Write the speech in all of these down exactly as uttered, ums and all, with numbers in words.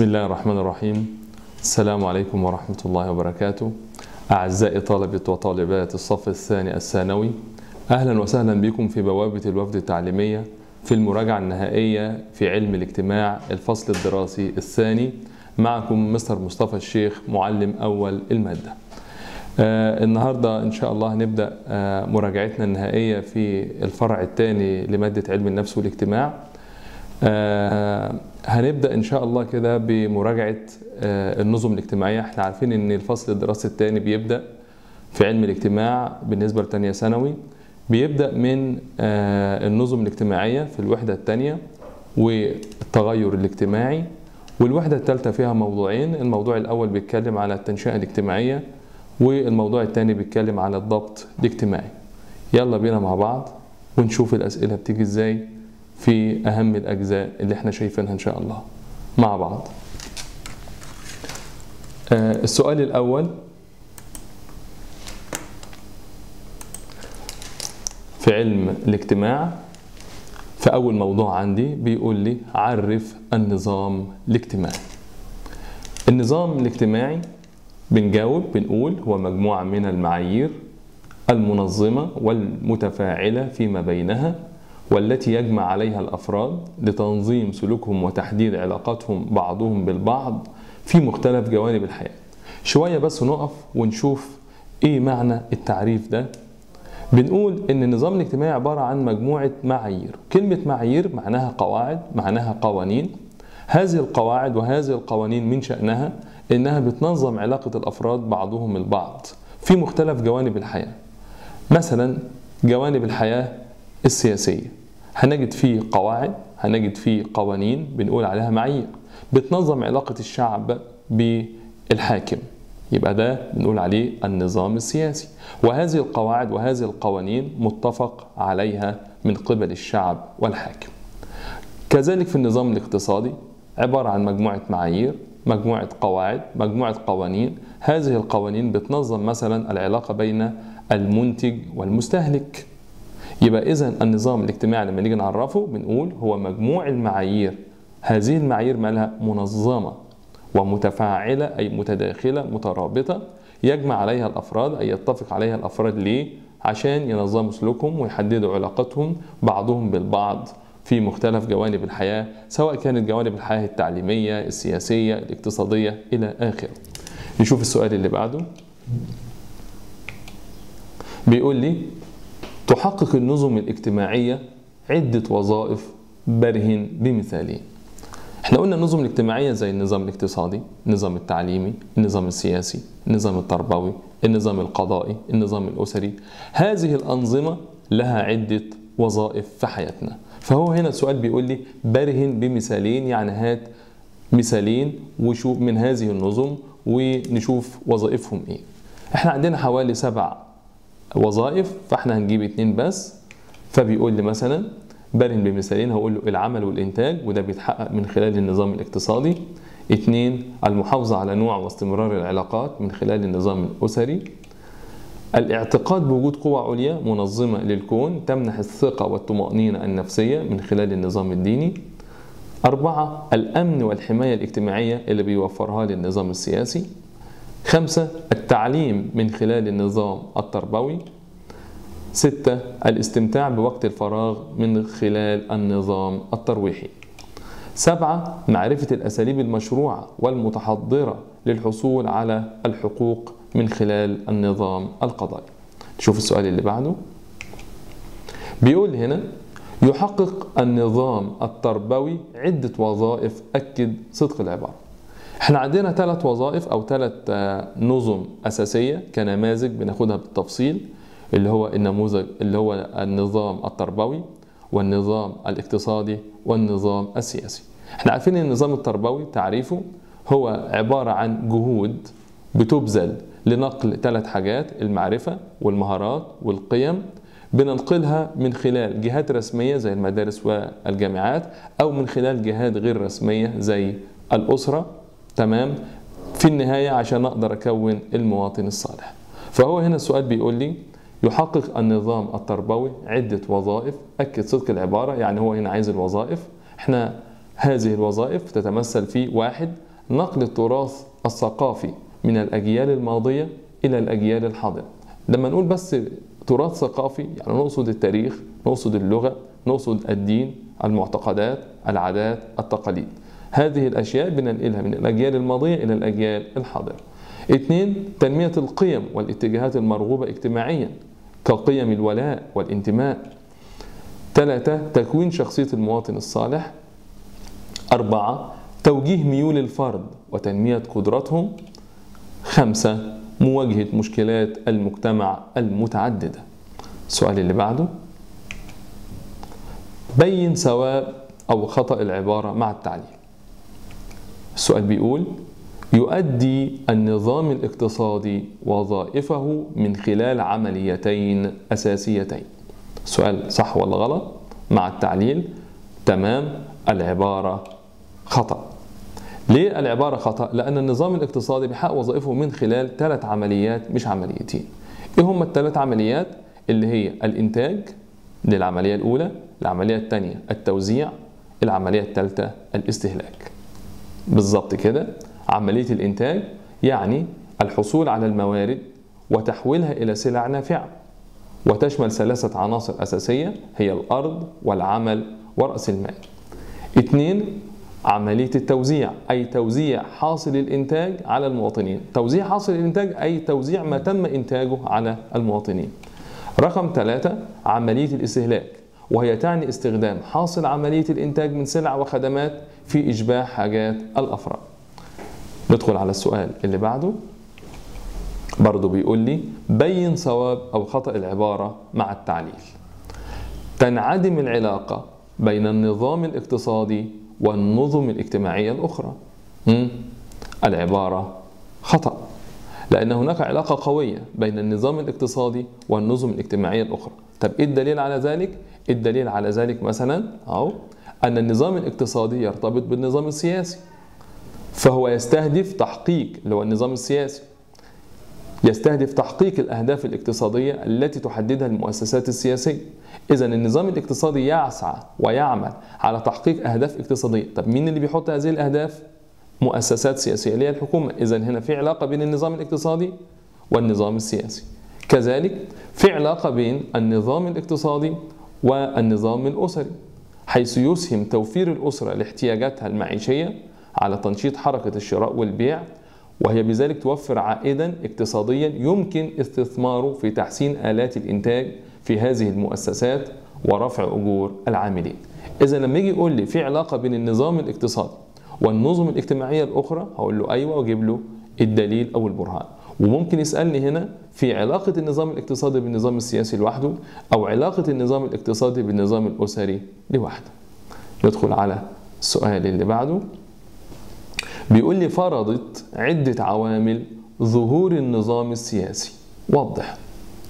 بسم الله الرحمن الرحيم. السلام عليكم ورحمة الله وبركاته. أعزائي طالبة وطالبات الصف الثاني الثانوي، أهلا وسهلا بكم في بوابة الوفد التعليمية في المراجعة النهائية في علم الاجتماع الفصل الدراسي الثاني. معكم مستر مصطفى الشيخ معلم أول المادة. آه النهاردة إن شاء الله هنبدأ آه مراجعتنا النهائية في الفرع الثاني لمادة علم النفس والاجتماع. آه هنبدأ إن شاء الله كده بمراجعة آه النظم الاجتماعية. احنا عارفين إن الفصل الدراسي الثاني بيبدأ في علم الاجتماع بالنسبة لتانية ثانوي، بيبدأ من آه النظم الاجتماعية في الوحدة الثانية والتغير الاجتماعي، والوحدة الثالثة فيها موضوعين. الموضوع الأول بيتكلم على التنشئة الاجتماعية، والموضوع الثاني بيتكلم على الضبط الاجتماعي. يلا بينا مع بعض ونشوف الأسئلة بتيجي إزاي في أهم الأجزاء اللي احنا شايفينها إن شاء الله مع بعض. آه السؤال الأول في علم الاجتماع، في أول موضوع عندي بيقول لي عرف النظام الاجتماعي. النظام الاجتماعي بنجاوب بنقول هو مجموعة من المعايير المنظمة والمتفاعلة فيما بينها والتي يجمع عليها الأفراد لتنظيم سلوكهم وتحديد علاقاتهم بعضهم بالبعض في مختلف جوانب الحياة. شوية بس نقف ونشوف إيه معنى التعريف ده. بنقول إن النظام الاجتماعي عبارة عن مجموعة معايير. كلمة معايير معناها قواعد، معناها قوانين. هذه القواعد وهذه القوانين من شأنها إنها بتنظم علاقة الأفراد بعضهم البعض في مختلف جوانب الحياة. مثلا جوانب الحياة السياسية هنجد فيه قواعد، هنجد فيه قوانين بنقول عليها معايير بتنظم علاقة الشعب بالحاكم، يبقى ده بنقول عليه النظام السياسي. وهذه القواعد وهذه القوانين متفق عليها من قبل الشعب والحاكم. كذلك في النظام الاقتصادي عبارة عن مجموعة معايير، مجموعة قواعد، مجموعة قوانين. هذه القوانين بتنظم مثلا العلاقة بين المنتج والمستهلك. يبقى إذن النظام الاجتماعي لما نيجي نعرفه بنقول هو مجموع المعايير. هذه المعايير مالها منظمة ومتفاعلة أي متداخلة مترابطة، يجمع عليها الأفراد أي يتفق عليها الأفراد. ليه؟ عشان ينظموا سلوكهم ويحددوا علاقتهم بعضهم بالبعض في مختلف جوانب الحياة، سواء كانت جوانب الحياة التعليمية، السياسية، الاقتصادية إلى آخره. نشوف السؤال اللي بعده. بيقول لي تحقق النظم الاجتماعية عدة وظائف برهن بمثالين. احنا قلنا النظم الاجتماعية زي النظام الاقتصادي، النظام التعليمي، النظام السياسي، النظام التربوي، النظام القضائي، النظام الأسري. هذه الأنظمة لها عدة وظائف في حياتنا. فهو هنا السؤال بيقول لي برهن بمثالين، يعني هات مثالين وشوف من هذه النظم ونشوف وظائفهم ايه. احنا عندنا حوالي سبع وظائف، فاحنا هنجيب اتنين بس. فبيقول لي مثلا برهن بمثالين، هقول له العمل والإنتاج، وده بيتحقق من خلال النظام الاقتصادي. اتنين المحافظة على نوع واستمرار العلاقات من خلال النظام الأسري. الاعتقاد بوجود قوى عليا منظمة للكون تمنح الثقة والطمأنينة النفسية من خلال النظام الديني. أربعة الأمن والحماية الاجتماعية اللي بيوفرها للنظام السياسي. خمسة التعليم من خلال النظام التربوي. ستة الاستمتاع بوقت الفراغ من خلال النظام الترويحي. سبعة معرفة الأساليب المشروعة والمتحضرة للحصول على الحقوق من خلال النظام القضائي. شوف السؤال اللي بعده. بيقول هنا يحقق النظام التربوي عدة وظائف، أكد صدق العبارة. احنا عندنا ثلاث وظائف أو ثلاث نظم أساسية كنماذج بناخدها بالتفصيل، اللي هو النموذج اللي هو النظام التربوي والنظام الاقتصادي والنظام السياسي. احنا عارفين ان النظام التربوي تعريفه هو عبارة عن جهود بتبذل لنقل ثلاث حاجات، المعرفة والمهارات والقيم، بننقلها من خلال جهات رسمية زي المدارس والجامعات أو من خلال جهات غير رسمية زي الأسرة، تمام، في النهاية عشان أقدر أكون المواطن الصالح. فهو هنا السؤال بيقول لي يحقق النظام التربوي عدة وظائف، أكد صدق العبارة، يعني هو هنا عايز الوظائف. احنا هذه الوظائف تتمثل في واحد نقل التراث الثقافي من الأجيال الماضية إلى الأجيال الحاضرة. لما نقول بس تراث ثقافي يعني نقصد التاريخ، نقصد اللغة، نقصد الدين، المعتقدات، العادات، التقاليد. هذه الأشياء بننقلها من الأجيال الماضية إلى الأجيال الحاضرة. اثنين، تنمية القيم والاتجاهات المرغوبة اجتماعيا كقيم الولاء والانتماء. ثلاثة، تكوين شخصية المواطن الصالح. أربعة، توجيه ميول الفرد وتنمية قدراتهم. خمسة، مواجهة مشكلات المجتمع المتعددة. السؤال اللي بعده، بين صواب أو خطأ العبارة مع التعليل. السؤال بيقول يؤدي النظام الاقتصادي وظائفه من خلال عمليتين أساسيتين. سؤال صح ولا غلط؟ مع التعليل تمام، العبارة خطأ. ليه العبارة خطأ؟ لأن النظام الاقتصادي بيحقق وظائفه من خلال ثلاث عمليات مش عمليتين. إيه هم الثلاث عمليات؟ اللي هي الإنتاج، دي العملية الأولى، العملية الثانية التوزيع، العملية الثالثة الاستهلاك. بالظبط كده، عملية الإنتاج يعني الحصول على الموارد وتحويلها إلى سلع نافعة، وتشمل ثلاثة عناصر أساسية هي الأرض والعمل ورأس المال. اثنين، عملية التوزيع أي توزيع حاصل الإنتاج على المواطنين، توزيع حاصل الإنتاج أي توزيع ما تم إنتاجه على المواطنين. رقم ثلاثة، عملية الاستهلاك، وهي تعني استخدام حاصل عملية الإنتاج من سلع وخدمات في إشباع حاجات الأفراد. ندخل على السؤال اللي بعده، برضه بيقول لي بين صواب أو خطأ العبارة مع التعليل. تنعدم العلاقة بين النظام الاقتصادي والنظم الاجتماعية الأخرى. م? العبارة خطأ، لأن هناك علاقة قوية بين النظام الاقتصادي والنظم الاجتماعية الأخرى. طب إيه الدليل على ذلك؟ الدليل على ذلك مثلا أو أن النظام الاقتصادي يرتبط بالنظام السياسي، فهو يستهدف تحقيق، اللي هو النظام السياسي يستهدف تحقيق الأهداف الاقتصادية التي تحددها المؤسسات السياسية. إذن النظام الاقتصادي يسعى ويعمل على تحقيق أهداف اقتصادية. طب مين اللي بيحط هذه الأهداف؟ مؤسسات سياسية اللي هي الحكومة. إذن هنا في علاقة بين النظام الاقتصادي والنظام السياسي. كذلك في علاقة بين النظام الاقتصادي والنظام الأسري، حيث يسهم توفير الأسرة لاحتياجاتها المعيشية على تنشيط حركة الشراء والبيع، وهي بذلك توفر عائدا اقتصاديا يمكن استثماره في تحسين آلات الإنتاج في هذه المؤسسات ورفع أجور العاملين. إذا لما يجي يقول لي في علاقة بين النظام الاقتصادي والنظم الاجتماعية الأخرى، هقول له أيوه وأجيب له الدليل أو البرهان. وممكن يسألني هنا في علاقة النظام الاقتصادي بالنظام السياسي لوحده، أو علاقة النظام الاقتصادي بالنظام الأسري لوحده. ندخل على السؤال اللي بعده، بيقول لي فرضت عدة عوامل ظهور النظام السياسي. وضح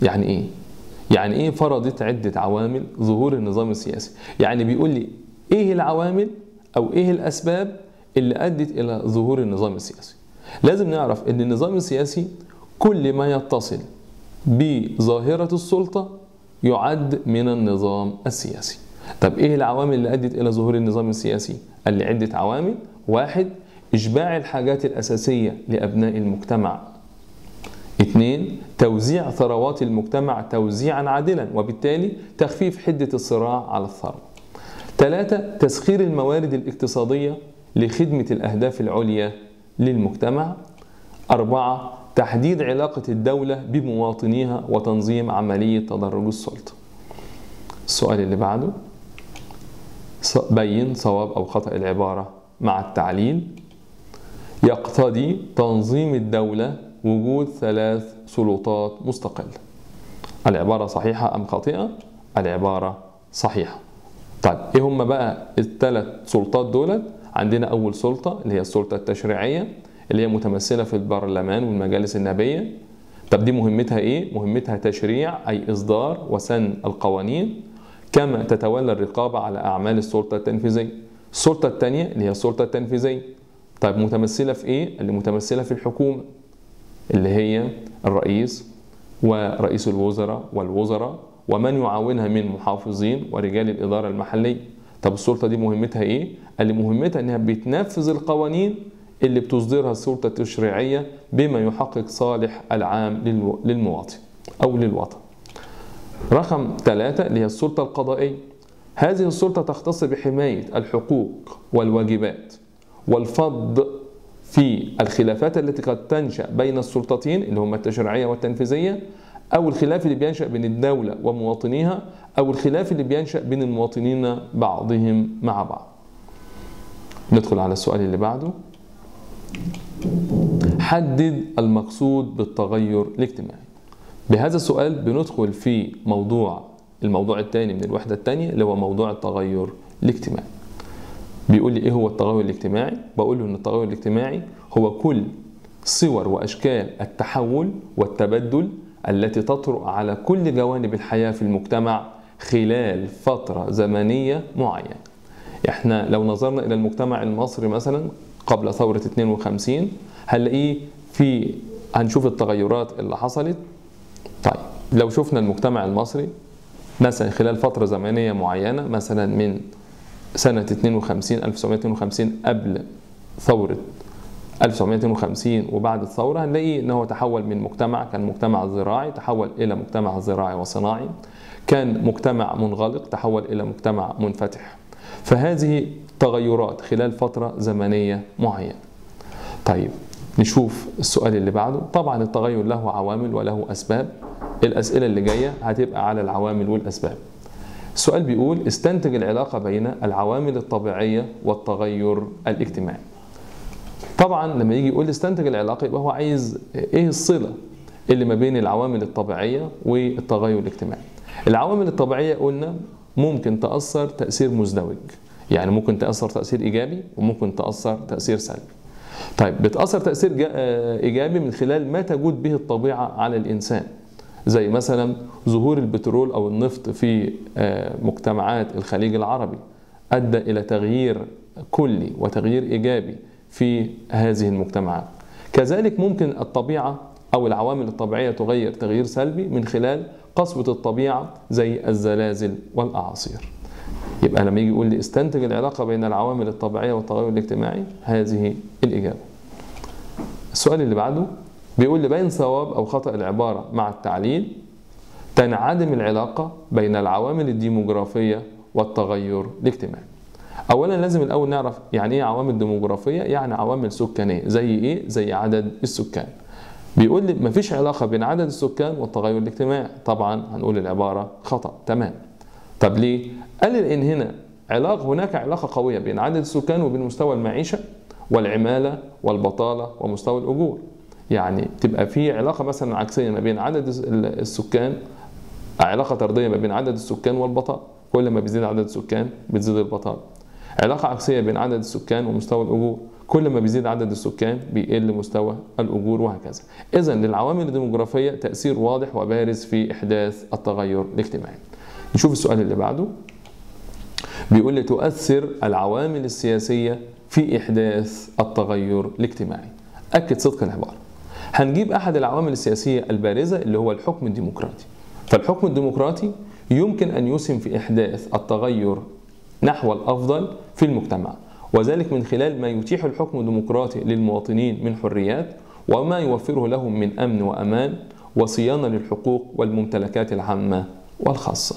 يعني ايه؟ يعني ايه فرضت عدة عوامل ظهور النظام السياسي؟ يعني بيقول لي ايه العوامل او ايه الاسباب اللي ادت الى ظهور النظام السياسي. لازم نعرف ان النظام السياسي كل ما يتصل بظاهرة السلطة يعد من النظام السياسي. طب ايه العوامل اللي ادت الى ظهور النظام السياسي؟ قال لي عدة عوامل. واحد، إشباع الحاجات الأساسية لأبناء المجتمع. اثنين، توزيع ثروات المجتمع توزيعا عادلا، وبالتالي تخفيف حدة الصراع على الثروة. ثلاثة، تسخير الموارد الاقتصادية لخدمة الأهداف العليا للمجتمع. أربعة، تحديد علاقة الدولة بمواطنيها وتنظيم عملية تدرج السلطة. السؤال اللي بعده، بين صواب أو خطأ العبارة مع التعليل. يقتضي تنظيم الدولة وجود ثلاث سلطات مستقلة. العبارة صحيحة أم خاطئة؟ العبارة صحيحة. طيب إيه هم بقى الثلاث سلطات دولت؟ عندنا أول سلطة اللي هي السلطة التشريعية، اللي هي متمثلة في البرلمان والمجالس النيابية. طب دي مهمتها إيه؟ مهمتها تشريع أي إصدار وسن القوانين، كما تتولى الرقابة على أعمال السلطة التنفيذية. السلطة الثانية اللي هي السلطة التنفيذية، طيب متمثلة في إيه؟ اللي متمثلة في الحكومة، اللي هي الرئيس ورئيس الوزراء والوزراء ومن يعاونها من محافظين ورجال الإدارة المحلية. طب السلطة دي مهمتها إيه؟ اللي مهمتها إنها بتنفذ القوانين اللي بتصدرها السلطة التشريعية بما يحقق صالح العام للمواطن أو للوطن. رقم ثلاثة اللي هي السلطة القضائية. هذه السلطة تختص بحماية الحقوق والواجبات والفض في الخلافات التي قد تنشأ بين السلطتين اللي هم التشريعية والتنفيذية، أو الخلاف اللي بينشأ بين الدولة ومواطنيها، أو الخلاف اللي بينشأ بين المواطنين بعضهم مع بعض. ندخل على السؤال اللي بعده. حدد المقصود بالتغير الاجتماعي. بهذا السؤال بندخل في موضوع الموضوع الثاني من الوحدة الثانية اللي هو موضوع التغير الاجتماعي. بيقول لي ايه هو التغير الاجتماعي؟ بقول له ان التغير الاجتماعي هو كل صور واشكال التحول والتبدل التي تطرأ على كل جوانب الحياة في المجتمع خلال فترة زمنية معينة. احنا لو نظرنا الى المجتمع المصري مثلا قبل ثورة اثنين وخمسين هنلاقيه في هنشوف التغيرات اللي حصلت. طيب لو شفنا المجتمع المصري مثلا خلال فترة زمنية معينة، مثلا من سنة اثنين وخمسين ألف وتسعمائة واثنين وخمسين قبل ثورة ألف وتسعمائة واثنين وخمسين وبعد الثورة، هنلاقي أنه تحول من مجتمع كان مجتمع زراعي تحول إلى مجتمع زراعي وصناعي، كان مجتمع منغلق تحول إلى مجتمع منفتح. فهذه تغيرات خلال فترة زمنية معينة. طيب نشوف السؤال اللي بعده. طبعا التغير له عوامل وله أسباب. الأسئلة اللي جاية هتبقى على العوامل والأسباب. السؤال بيقول استنتج العلاقة بين العوامل الطبيعية والتغير الاجتماعي. طبعا لما يجي يقول استنتج العلاقة يبقى هو عايز ايه الصلة اللي ما بين العوامل الطبيعية والتغير الاجتماعي. العوامل الطبيعية قلنا ممكن تأثر تأثير مزدوج، يعني ممكن تأثر تأثير إيجابي وممكن تأثر تأثير سلبي. طيب بتأثر تأثير إيجابي من خلال ما تجود به الطبيعة على الإنسان، زي مثلا ظهور البترول أو النفط في مجتمعات الخليج العربي أدى إلى تغيير كلي وتغيير إيجابي في هذه المجتمعات. كذلك ممكن الطبيعة أو العوامل الطبيعية تغير تغيير سلبي من خلال قسوة الطبيعة زي الزلازل والأعاصير. يبقى لما يجي يقول لي استنتج العلاقة بين العوامل الطبيعية والتغير الاجتماعي هذه الإجابة. السؤال اللي بعده بيقول لي بين صواب أو خطأ العبارة مع التعليل تنعدم العلاقة بين العوامل الديموغرافية والتغير الاجتماعي. أولا لازم الأول نعرف يعني إيه عوامل ديموغرافية، يعني عوامل سكانية زي إيه؟ زي عدد السكان. بيقول لي مفيش علاقة بين عدد السكان والتغير الاجتماعي، طبعا هنقول العبارة خطأ. تمام. طب ليه؟ قال لأن هنا علاقة هناك علاقة قوية بين عدد السكان وبين مستوى المعيشة والعمالة والبطالة ومستوى الأجور. يعني تبقى في علاقة مثلا عكسية ما بين عدد السكان، علاقة طردية ما بين عدد السكان والبطالة، كل ما بيزيد عدد السكان بتزيد البطالة. علاقة عكسية بين عدد السكان ومستوى الأجور، كل ما بيزيد عدد السكان بيقل مستوى الأجور وهكذا. إذا للعوامل الديموغرافية تأثير واضح وبارز في إحداث التغير الاجتماعي. نشوف السؤال اللي بعده. بيقول لي تؤثر العوامل السياسية في إحداث التغير الاجتماعي. أكد صدق العبارة. هنجيب أحد العوامل السياسية البارزة اللي هو الحكم الديمقراطي. فالحكم الديمقراطي يمكن أن يسهم في إحداث التغير نحو الأفضل في المجتمع، وذلك من خلال ما يتيح الحكم الديمقراطي للمواطنين من حريات وما يوفره لهم من أمن وأمان وصيانة للحقوق والممتلكات العامة والخاصة.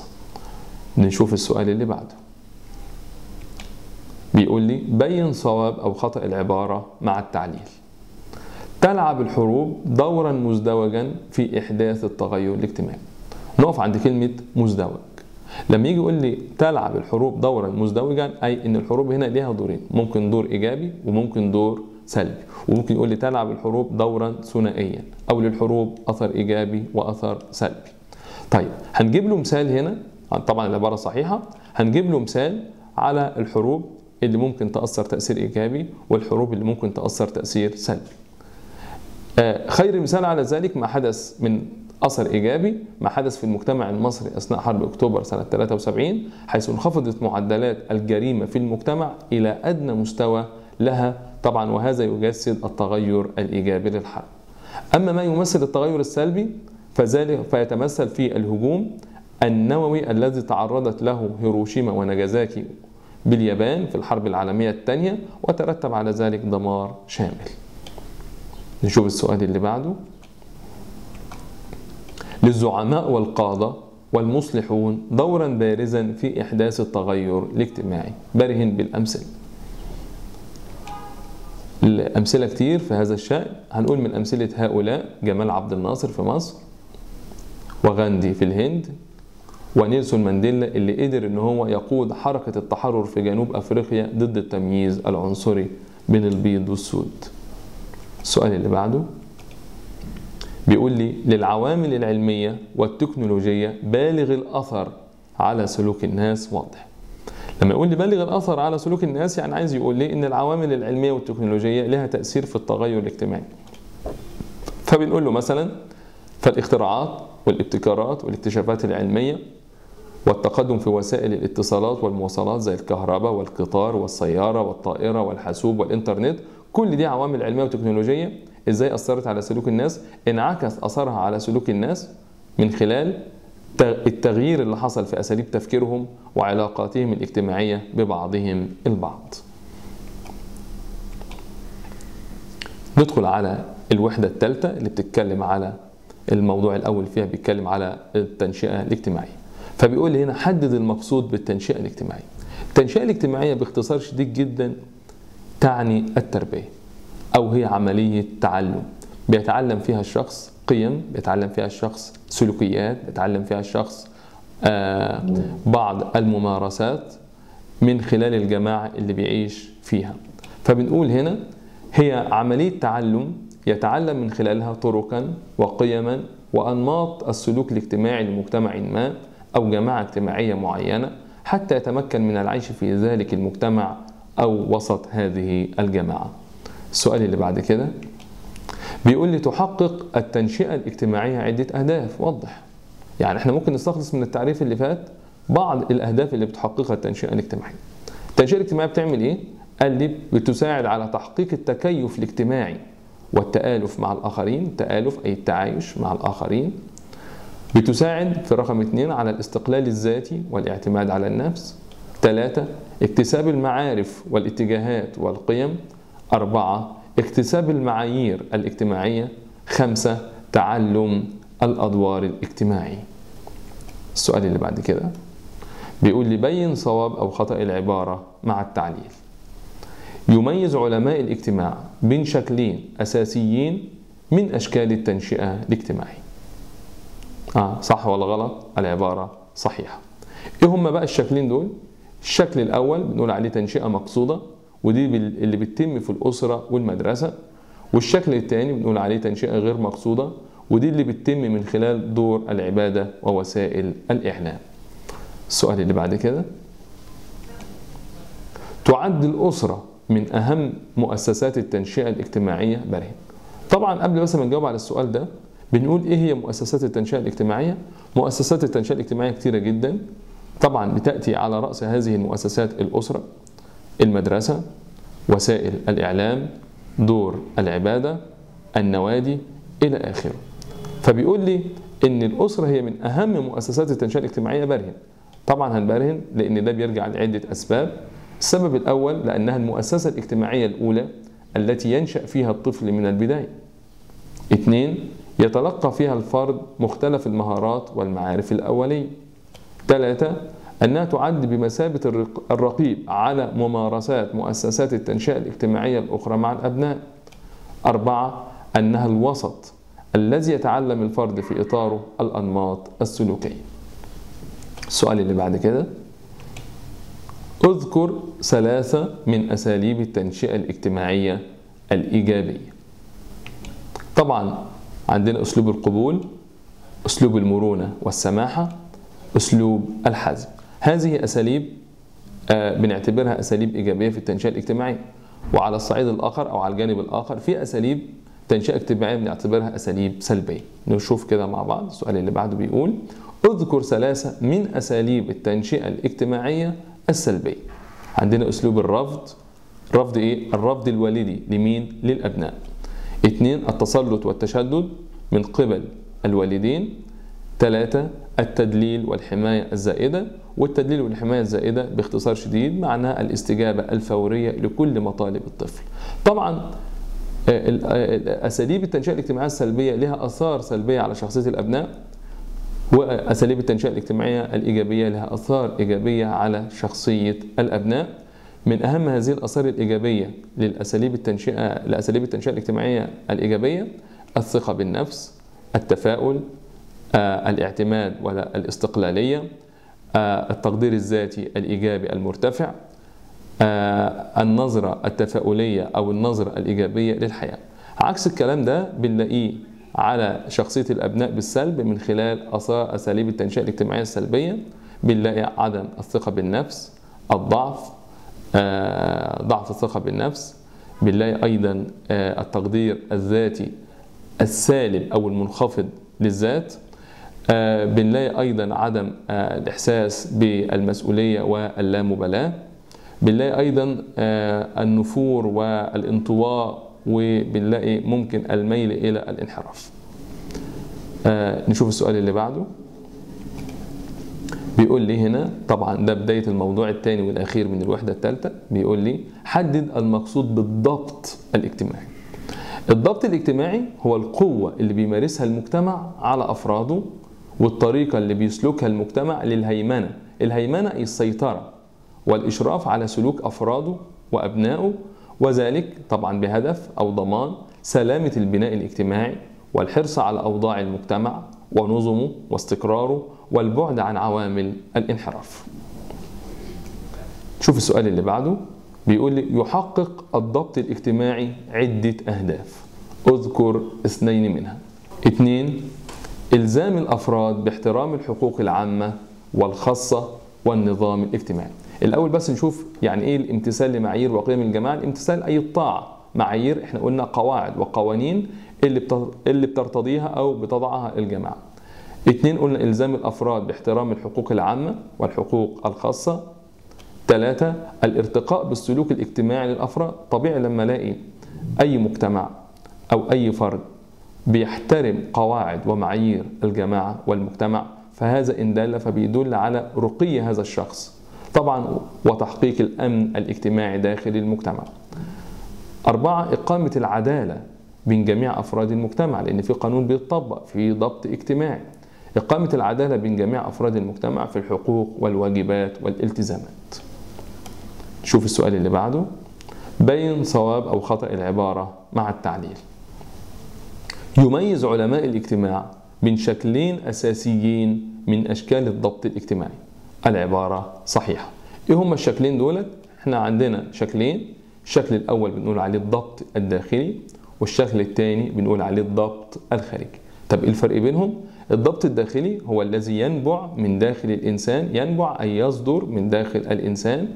نشوف السؤال اللي بعده. بيقول لي بين صواب أو خطأ العبارة مع التعليل. تلعب الحروب دورا مزدوجا في إحداث التغير الاجتماعي. نقف عند كلمة مزدوج. لما يجي يقول لي تلعب الحروب دورا مزدوجا، أي إن الحروب هنا ليها دورين، ممكن دور إيجابي وممكن دور سلبي. وممكن يقول لي تلعب الحروب دورا ثنائيا، أو للحروب أثر إيجابي وأثر سلبي. طيب هنجيب له مثال هنا، طبعا العبارة صحيحة، هنجيب له مثال على الحروب اللي ممكن تأثر تأثير إيجابي والحروب اللي ممكن تأثر تأثير سلبي. خير مثال على ذلك ما حدث من أثر إيجابي ما حدث في المجتمع المصري أثناء حرب أكتوبر سنة ثلاثة وسبعين، حيث انخفضت معدلات الجريمة في المجتمع إلى أدنى مستوى لها، طبعا وهذا يجسد التغير الإيجابي للحرب. أما ما يمثل التغير السلبي فذلك فيتمثل في الهجوم النووي الذي تعرضت له هيروشيما وناجازاكي باليابان في الحرب العالمية الثانية، وترتب على ذلك دمار شامل. نشوف السؤال اللي بعده. للزعماء والقادة والمصلحون دورا بارزا في إحداث التغير الاجتماعي، برهن بالأمثلة. الأمثلة كتير في هذا الشأن، هنقول من أمثلة هؤلاء جمال عبد الناصر في مصر، وغاندي في الهند، ونيلسون مانديلا اللي قدر ان هو يقود حركة التحرر في جنوب افريقيا ضد التمييز العنصري بين البيض والسود. السؤال اللي بعده بيقول لي للعوامل العلمية والتكنولوجية بالغ الأثر على سلوك الناس. واضح، لما يقول لي بالغ الأثر على سلوك الناس يعني عايز يقول لي ان العوامل العلمية والتكنولوجية لها تأثير في التغير الاجتماعي. فبنقول له مثلا فالاختراعات والابتكارات والاكتشافات العلمية والتقدم في وسائل الاتصالات والمواصلات زي الكهرباء والقطار والسيارة والطائرة والحاسوب والإنترنت، كل دي عوامل علمية وتكنولوجية. إزاي أثرت على سلوك الناس؟ انعكس أثرها على سلوك الناس من خلال التغيير اللي حصل في أساليب تفكيرهم وعلاقاتهم الاجتماعية ببعضهم البعض. ندخل على الوحدة الثالثة اللي بتتكلم على الموضوع الأول، فيها بيتكلم على التنشئة الاجتماعية. فبيقول لي هنا حدد المقصود بالتنشئة الاجتماعية. التنشئة الاجتماعية باختصار شديد جدا تعني التربية، أو هي عملية تعلم بيتعلم فيها الشخص قيم، بيتعلم فيها الشخص سلوكيات، بيتعلم فيها الشخص آه بعض الممارسات من خلال الجماعة اللي بيعيش فيها. فبنقول هنا هي عملية تعلم يتعلم من خلالها طرقا وقيما وأنماط السلوك الاجتماعي لمجتمع ما أو جماعة اجتماعية معينة حتى يتمكن من العيش في ذلك المجتمع أو وسط هذه الجماعة. السؤال اللي بعد كده بيقول لي تحقق التنشئة الاجتماعية عدة أهداف. وضح، يعني احنا ممكن نستخلص من التعريف اللي فات بعض الأهداف اللي بتحققها التنشئة الاجتماعية. التنشئة الاجتماعية بتعمل إيه؟ قال لي بتساعد على تحقيق التكيف الاجتماعي والتآلف مع الآخرين، التآلف أي التعايش مع الآخرين. بتساعد في رقم اثنين على الاستقلال الذاتي والاعتماد على النفس. ثلاثة اكتساب المعارف والاتجاهات والقيم. أربعة اكتساب المعايير الاجتماعية. خمسة تعلم الأدوار الاجتماعي. السؤال اللي بعد كده بيقول لي بين صواب أو خطأ العبارة مع التعليل. يميز علماء الاجتماع بين شكلين أساسيين من أشكال التنشئة الاجتماعية. آه صح ولا غلط؟ العبارة صحيحة. إيه هما بقى الشكلين دول؟ الشكل الأول بنقول عليه تنشئة مقصودة، ودي اللي بتتم في الأسرة والمدرسة. والشكل الثاني بنقول عليه تنشئة غير مقصودة، ودي اللي بتتم من خلال دور العبادة ووسائل الإعلام. السؤال اللي بعد كده تعد الأسرة من أهم مؤسسات التنشئة الاجتماعية. برهن. طبعا قبل بس ما نجاوب على السؤال ده بنقول إيه هي مؤسسات التنشئة الاجتماعية؟ مؤسسات التنشئة الاجتماعية كتيرة جدا. طبعا بتأتي على رأس هذه المؤسسات الأسرة، المدرسة، وسائل الإعلام، دور العبادة، النوادي، إلى آخره. فبيقول لي إن الأسرة هي من أهم مؤسسات التنشئة الاجتماعية. برهن. طبعا هنبرهن لأن ده بيرجع لعدة أسباب. السبب الأول لأنها المؤسسة الاجتماعية الأولى التي ينشأ فيها الطفل من البداية. اثنين يتلقى فيها الفرد مختلف المهارات والمعارف الأولية. ثلاثة أنها تعد بمثابة الرقيب على ممارسات مؤسسات التنشئة الاجتماعية الأخرى مع الأبناء. أربعة أنها الوسط الذي يتعلم الفرد في إطاره الأنماط السلوكية. السؤال اللي بعد كده اذكر ثلاثة من أساليب التنشئة الاجتماعية الإيجابية. طبعا عندنا أسلوب القبول، أسلوب المرونة والسماحة، أسلوب الحزم. هذه أساليب بنعتبرها أساليب إيجابية في التنشئة الاجتماعية. وعلى الصعيد الآخر أو على الجانب الآخر في أساليب تنشئة اجتماعية بنعتبرها أساليب سلبية. نشوف كده مع بعض. السؤال اللي بعده بيقول اذكر ثلاثة من أساليب التنشئة الاجتماعية السلبية. عندنا أسلوب الرفض. الرفض إيه؟ الرفض الوالدي لمين؟ للأبناء. اثنين التسلط والتشدد من قبل الوالدين. ثلاثة التدليل والحماية الزائدة. والتدليل والحماية الزائدة باختصار شديد معناها الاستجابة الفورية لكل مطالب الطفل. طبعا أساليب التنشئة الاجتماعية السلبية لها آثار سلبية على شخصية الأبناء، وأساليب التنشئة الاجتماعية الإيجابية لها آثار إيجابية على شخصية الأبناء. من أهم هذه الآثار الإيجابية للأساليب التنشئة لأساليب التنشئة الاجتماعية الإيجابية الثقة بالنفس، التفاؤل، الاعتماد والاستقلالية، التقدير الذاتي الإيجابي المرتفع، النظرة التفاؤلية أو النظرة الإيجابية للحياة. عكس الكلام ده بنلاقيه على شخصية الأبناء بالسلب من خلال آثار أساليب التنشئة الاجتماعية السلبية. بنلاقي عدم الثقة بالنفس، الضعف، ضعف الثقة بالنفس. بنلاقي أيضا التقدير الذاتي السالب أو المنخفض للذات. بنلاقي أيضا عدم الإحساس بالمسؤولية واللامبالاة. بنلاقي أيضا النفور والانطواء، وبنلاقي ممكن الميل إلى الانحراف. نشوف السؤال اللي بعده. بيقول لي هنا، طبعا ده بداية الموضوع الثاني والأخير من الوحدة الثالثة، بيقول لي حدد المقصود بالضبط الاجتماعي. الضبط الاجتماعي هو القوة اللي بيمارسها المجتمع على أفراده والطريقة اللي بيسلكها المجتمع للهيمنة. الهيمنة هي السيطرة والإشراف على سلوك أفراده وأبنائه، وذلك طبعا بهدف أو ضمان سلامة البناء الاجتماعي والحرص على أوضاع المجتمع ونظمه واستقراره والبعد عن عوامل الانحراف. شوف السؤال اللي بعده، بيقول لي يحقق الضبط الاجتماعي عدة أهداف، أذكر اثنين منها. اثنين، إلزام الأفراد باحترام الحقوق العامة والخاصة والنظام الاجتماعي. الأول بس نشوف يعني إيه الامتثال لمعايير واقعية من الجماعة. الامتثال أي الطاعة، معايير إحنا قلنا قواعد وقوانين اللي بترتضيها أو بتضعها الجماعة. اثنين قلنا إلزام الأفراد باحترام الحقوق العامة والحقوق الخاصة. ثلاثة، الارتقاء بالسلوك الاجتماعي للأفراد. طبيعي لما الاقي أي مجتمع أو أي فرد بيحترم قواعد ومعايير الجماعة والمجتمع، فهذا إن دل فبيدل على رقي هذا الشخص طبعا وتحقيق الأمن الاجتماعي داخل المجتمع. أربعة، إقامة العدالة بين جميع أفراد المجتمع، لأن في قانون بيتطبق، في ضبط اجتماعي. إقامة العدالة بين جميع أفراد المجتمع في الحقوق والواجبات والالتزامات. شوف السؤال اللي بعده، بين صواب أو خطأ العبارة مع التعليل. يميز علماء الاجتماع بين شكلين أساسيين من أشكال الضبط الاجتماعي. العبارة صحيحة. إيه هما الشكلين دولت؟ إحنا عندنا شكلين، الشكل الأول بنقول عليه الضبط الداخلي، والشكل الثاني بنقول عليه الضبط الخارجي. طب إيه الفرق بينهم؟ الضبط الداخلي هو الذي ينبع من داخل الإنسان، ينبع أي يصدر من داخل الإنسان،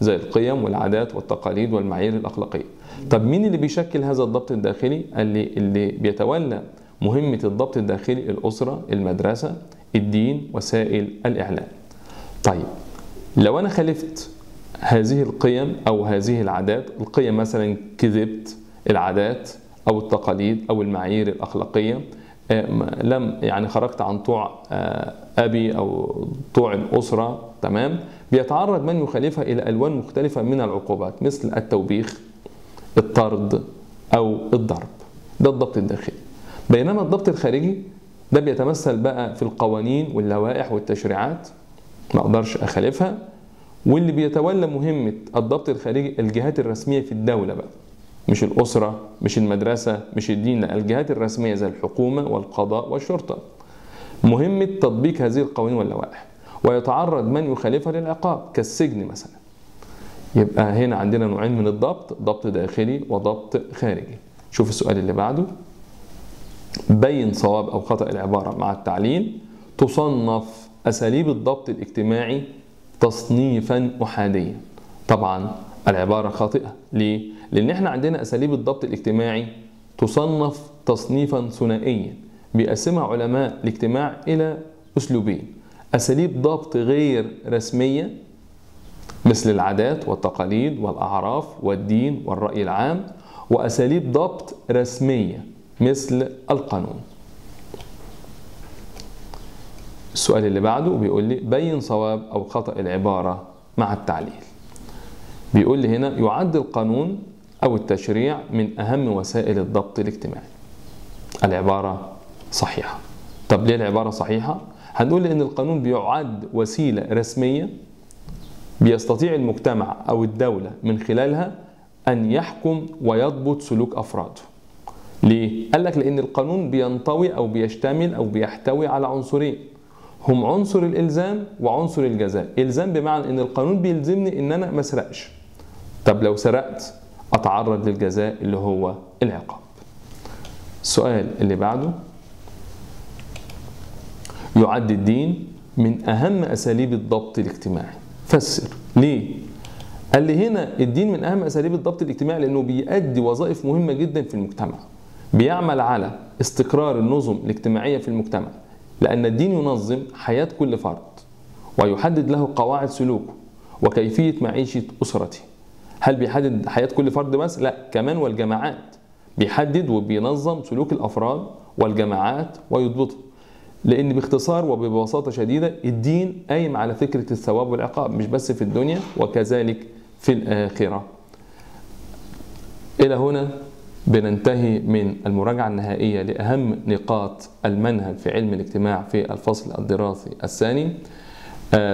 زي القيم والعادات والتقاليد والمعايير الأخلاقية. طب مين اللي بيشكل هذا الضبط الداخلي؟ اللي اللي بيتولى مهمة الضبط الداخلي الأسرة، المدرسة، الدين، وسائل الإعلام. طيب لو أنا خالفت هذه القيم أو هذه العادات، القيم مثلا كذبت، العادات أو التقاليد أو المعايير الأخلاقية، لم يعني خرجت عن طوع أبي أو طوع الأسرة، تمام، بيتعرض من يخالفها إلى ألوان مختلفة من العقوبات مثل التوبيخ، الطرد أو الضرب. ده الضبط الداخلي. بينما الضبط الخارجي ده بيتمثل بقى في القوانين واللوائح والتشريعات، ما أقدرش أخالفها، واللي بيتولى مهمة الضبط الخارجي الجهات الرسمية في الدولة بقى، مش الأسرة، مش المدرسة، مش الدين، لا، الجهات الرسمية زي الحكومة والقضاء والشرطة. مهمة تطبيق هذه القوانين واللوائح، ويتعرض من يخالفها للعقاب كالسجن مثلا. يبقى هنا عندنا نوعين من الضبط، ضبط داخلي وضبط خارجي. شوف السؤال اللي بعده، بين صواب أو خطأ العبارة مع التعليل. تصنف أساليب الضبط الاجتماعي تصنيفا أحاديا. طبعا العبارة خاطئة. ليه؟ لأن احنا عندنا أساليب الضبط الاجتماعي تصنف تصنيفا ثنائيا، بيقسمها علماء الاجتماع إلى أسلوبين: أساليب ضبط غير رسمية مثل العادات والتقاليد والأعراف والدين والرأي العام، وأساليب ضبط رسمية مثل القانون. السؤال اللي بعده بيقول لي بين صواب أو خطأ العبارة مع التعليل. بيقول لي هنا يعد القانون أو التشريع من أهم وسائل الضبط الاجتماعي. العبارة صحيحة. طب ليه العبارة صحيحة؟ هنقول لأن القانون بيعد وسيلة رسمية بيستطيع المجتمع أو الدولة من خلالها أن يحكم ويضبط سلوك أفراده. ليه؟ قال لك لأن القانون بينطوي أو بيشتمل أو بيحتوي على عنصرين، هم عنصر الإلزام وعنصر الجزاء. إلزام بمعنى أن القانون بيلزمني أن أنا ما أسرقش. طب لو سرقت أتعرض للجزاء اللي هو العقاب. السؤال اللي بعده يعد الدين من أهم أساليب الضبط الاجتماعي. فسر ليه؟ قال لي هنا الدين من أهم أساليب الضبط الاجتماعي لأنه بيؤدي وظائف مهمة جدا في المجتمع. بيعمل على استقرار النظم الاجتماعية في المجتمع، لأن الدين ينظم حياة كل فرد ويحدد له قواعد سلوكه وكيفية معيشة أسرته. هل بيحدد حياة كل فرد بس؟ لا، كمان والجماعات. بيحدد وبينظم سلوك الأفراد والجماعات ويضبطها. لأن باختصار وببساطة شديدة الدين قايم على فكرة الثواب والعقاب، مش بس في الدنيا وكذلك في الآخرة. إلى هنا بننتهي من المراجعة النهائية لأهم نقاط المنهج في علم الاجتماع في الفصل الدراسي الثاني.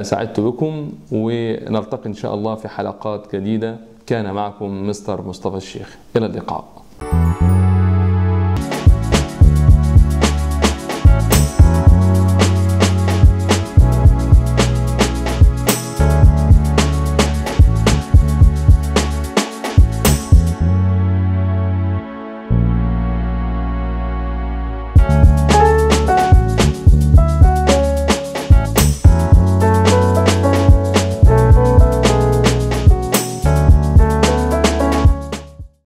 سعدت بكم ونلتقي إن شاء الله في حلقات جديدة. كان معكم مستر مصطفى الشيخ، إلى اللقاء.